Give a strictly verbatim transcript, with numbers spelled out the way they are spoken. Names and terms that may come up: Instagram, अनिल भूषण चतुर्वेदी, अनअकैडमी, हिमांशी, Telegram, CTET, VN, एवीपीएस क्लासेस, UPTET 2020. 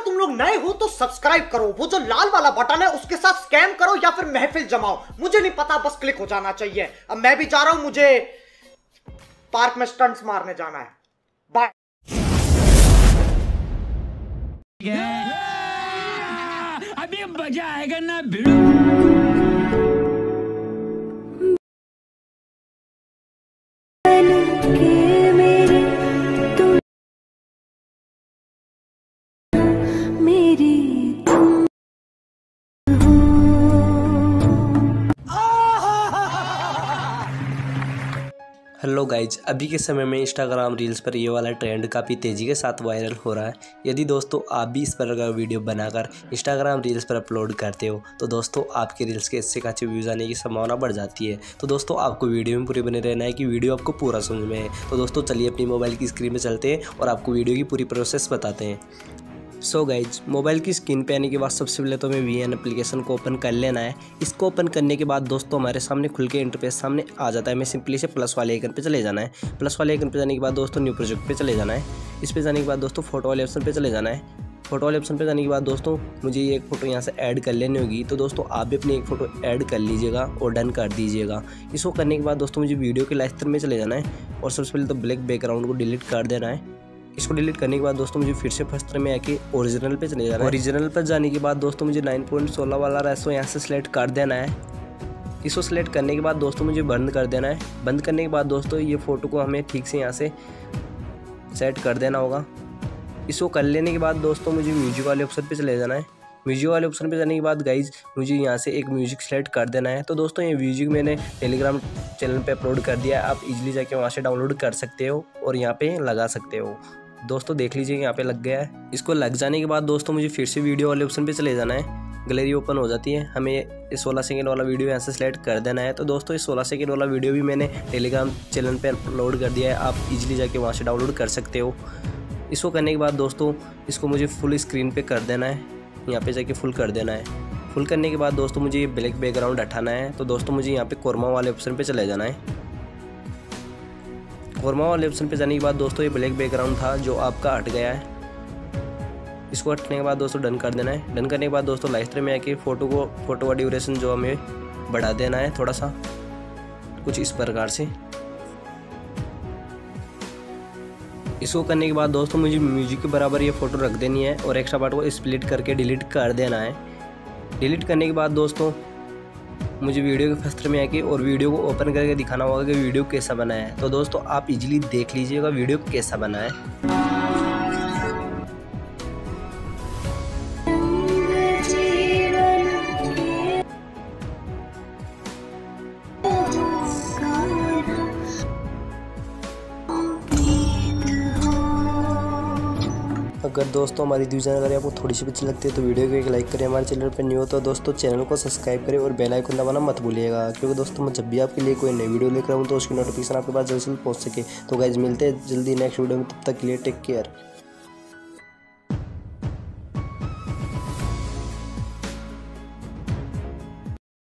अगर तुम लोग नए हो तो सब्सक्राइब करो, वो जो लाल वाला बटन है उसके साथ स्कैम करो या फिर महफिल जमाओ, मुझे नहीं पता, बस क्लिक हो जाना चाहिए। अब मैं भी जा रहा हूं, मुझे पार्क में स्टंट्स मारने जाना है। बाय। अभी मजा आएगा ना भिड़ो। हेलो गाइज, अभी के समय में इंस्टाग्राम रील्स पर ये वाला ट्रेंड काफ़ी तेज़ी के साथ वायरल हो रहा है। यदि दोस्तों आप भी इस पर अगर वीडियो बनाकर इंस्टाग्राम रील्स पर अपलोड करते हो तो दोस्तों आपके रील्स के इससे काफ़ी व्यूज़ आने की संभावना बढ़ जाती है। तो दोस्तों आपको वीडियो में पूरे बने रहना है कि वीडियो आपको पूरा समझ में है। तो दोस्तों चलिए अपनी मोबाइल की स्क्रीन में चलते हैं और आपको वीडियो की पूरी प्रोसेस बताते हैं। सो गाइज, मोबाइल की स्क्रीन पे आने के बाद सबसे पहले तो हमें वी एन एप्लीकेशन को ओपन कर लेना है। इसको ओपन करने के बाद दोस्तों हमारे सामने खुल के इंटरफेस सामने आ जाता है। हमें सिंपली से प्लस वाले आइकन पे चले जाना है। प्लस वाले आइकन पे जाने के बाद दोस्तों न्यू प्रोजेक्ट पे चले जाना है। इस पे जाने के बाद दोस्तों फोटो वाले ऑप्शन पे चले जाना है। फोटो वाले ऑप्शन पे जाने के बाद दोस्तों मुझे ये एक फ़ोटो यहाँ से ऐड कर लेनी होगी। तो दोस्तों आप भी अपनी एक फ़ोटो ऐड कर लीजिएगा और डन कर दीजिएगा। इसको करने के बाद दोस्तों मुझे वीडियो के लास्ट में चले जाना है और सबसे पहले तो ब्लैक बैकग्राउंड को डिलीट कर देना है। इसको डिलीट करने के बाद दोस्तों मुझे फिर से फर्स्ट में आके ओरिजिनल पे चले जाना है। ओरिजिनल पर जाने के बाद दोस्तों मुझे नाइन पॉइंट सोलह वाला रेसो यहाँ से सिलेक्ट कर देना है। इसको सिलेक्ट करने के बाद दोस्तों मुझे बंद कर देना है। बंद करने के बाद दोस्तों ये फ़ोटो को हमें ठीक से यहाँ से सेट कर देना होगा। इसको कर लेने के बाद दोस्तों मुझे म्यूजिक वाले ऑप्शन पर चले जाना है। म्यूजिक वाले ऑप्शन पर जाने के बाद गाइज मुझे यहाँ से एक म्यूजिक सेलेक्ट कर देना है। तो दोस्तों ये म्यूजिक मैंने टेलीग्राम चैनल पे अपलोड कर दिया है, आप इजीली जाके वहाँ से डाउनलोड कर सकते हो और यहाँ पे लगा सकते हो। दोस्तों देख लीजिए यहाँ पे लग गया है। इसको लग जाने के बाद दोस्तों मुझे फिर से वीडियो वाले ऑप्शन पे चले जाना है। गैलरी ओपन हो जाती है, हमें सोलह सेकेंड वाला वीडियो यहाँ से सिलेक्ट कर देना है। तो दोस्तों इस सोलह सेकेंड वाला वीडियो भी मैंने टेलीग्राम चैनल पे अपलोड कर दिया है, आप इजीली जाके वहाँ से डाउनलोड कर सकते हो। इसको करने के बाद दोस्तों इसको मुझे फुल स्क्रीन पर कर देना है, यहाँ पे जाके फुल कर देना है। फुल करने के बाद दोस्तों मुझे ये ब्लैक बैकग्राउंड हटाना है। तो दोस्तों मुझे यहाँ पे कोरमा वाले ऑप्शन पे चले जाना है। कोरमा वाले ऑप्शन पे जाने के बाद दोस्तों ये ब्लैक बैकग्राउंड था जो आपका हट गया है। इसको हटने के बाद दोस्तों डन कर देना है। डन करने के बाद दोस्तों लास्ट में आके फ़ोटो को फ़ोटो का ड्यूरेशन जो हमें बढ़ा देना है थोड़ा सा, कुछ इस प्रकार से। इसको करने के बाद दोस्तों मुझे म्यूजिक के बराबर ये फ़ोटो रख देनी है और एक्स्ट्रा पार्ट को स्प्लिट करके डिलीट कर देना है। डिलीट करने के बाद दोस्तों मुझे वीडियो के फर्स्ट में आके और वीडियो को ओपन करके दिखाना होगा कि वीडियो कैसा बना है। तो दोस्तों आप इजीली देख लीजिएगा वीडियो कैसा बना है। अगर दोस्तों हमारी वीडियो जानकारी आपको थोड़ी सी अच्छी लगती है तो वीडियो को एक लाइक करें। हमारे चैनल पर न्यू हो तो दोस्तों चैनल को सब्सक्राइब करें और बेल आइकन दबाना मत भूलिएगा, क्योंकि दोस्तों मैं जब भी आपके लिए कोई नई वीडियो लेकर आऊँ तो उसकी नोटिफिकेशन आपके पास जल्द से जल्द पहुँच सके। तो गाइज मिलते हैं जल्दी नेक्स्ट वीडियो में, तब तक के लिए टेक केयर।